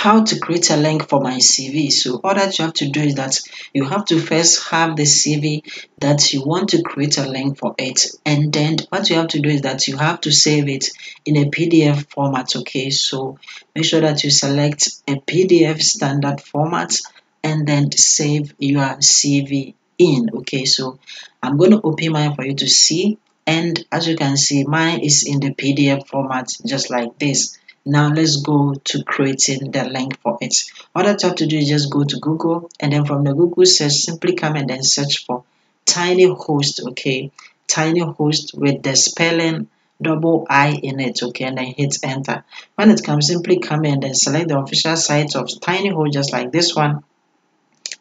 how to create a link for my CV. So all that you have to do is that you have to first have the CV that you want to create a link for it, and then what you have to do is that you have to save it in a PDF format. Okay, so make sure that you select a PDF standard format and then save your CV in. Okay, so I'm going to open mine for you to see, and as you can see, mine is in the PDF format just like this. Now let's go to creating the link for it. All that you have to do is just go to Google, and then from the Google search, simply come and then search for TinyHost. Okay, TinyHost with the spelling double I in it. Okay, and then hit enter. When it comes, simply come and then select the official site of TinyHost just like this one,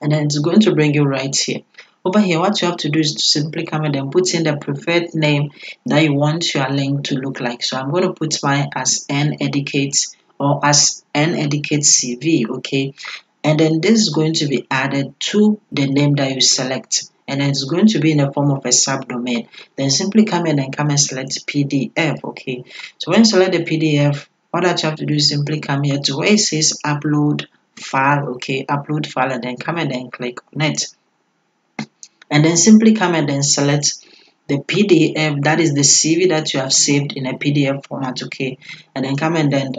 and then it's going to bring you right here. Over here, what you have to do is to simply come in and put in the preferred name that you want your link to look like. So I'm going to put mine as N-Educate or as N-Educate CV, okay? And then this is going to be added to the name that you select, and then it's going to be in the form of a subdomain. Then simply come in and select PDF, okay? So when you select the PDF, all that you have to do is simply come here to where it says upload file, okay? Upload file, and then come in and click on it. And then simply come and then select the PDF, that is the CV that you have saved in a PDF format, okay? And then come and then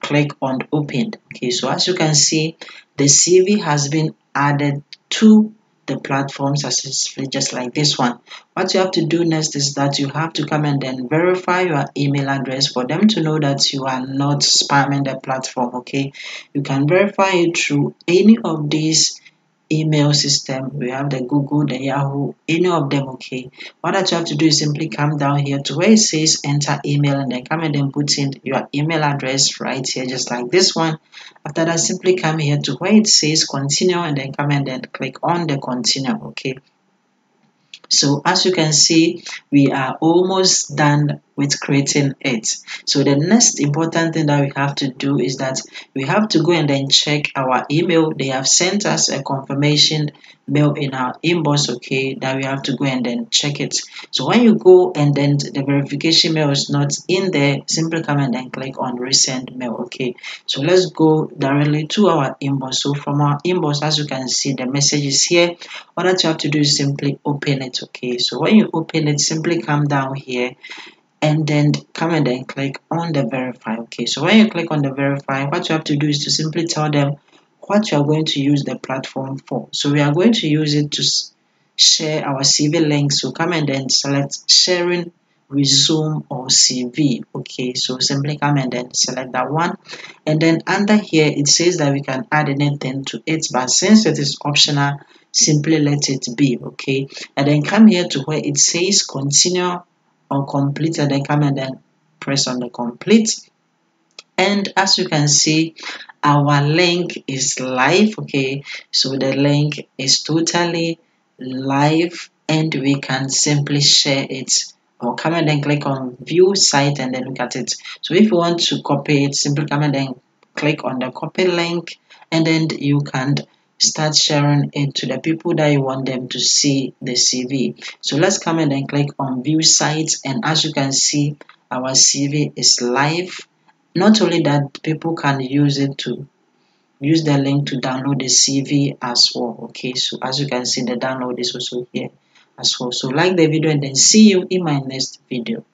click on open. Okay, so as you can see, the CV has been added to the platform successfully, just like this one. What you have to do next is that you have to come and then verify your email address for them to know that you are not spamming the platform, okay? You can verify it through any of these email system. We have the Google, the Yahoo, any of them, okay? What that you have to do is simply come down here to where it says enter email, and then come and then put in your email address right here, just like this one. After that, simply come here to where it says continue, and then come and then click on the continue, okay? So as you can see, we are almost done with creating it. So the next important thing that we have to do is that we have to go and then check our email. They have sent us a confirmation mail in our inbox, okay, that we have to go and then check it. So when you go and then the verification mail is not in there, simply come and then click on resend mail, okay? So let's go directly to our inbox. So from our inbox, as you can see, the message is here. All that you have to do is simply open it, okay? So when you open it, simply come down here and then come and then click on the verify, okay? So when you click on the verify, what you have to do is to simply tell them what you are going to use the platform for. So we are going to use it to share our CV link. So come and then select sharing, resume, or CV, okay? So simply come and then select that one, and then under here it says that we can add anything to it, but since it is optional, simply let it be, okay? And then come here to where it says continue or complete, and then come and then press on the complete. And as you can see, our link is live, okay? So the link is totally live, and we can simply share it, or come and then click on view site and then look at it. So if you want to copy it, simply come and then click on the copy link, and then you can start sharing it to the people that you want them to see the CV. So let's come and then click on view sites, and as you can see, our CV is live. Not only that, people can use it to use the link to download the CV as well, okay? So as you can see, the download is also here as well. So like the video, and then see you in my next video.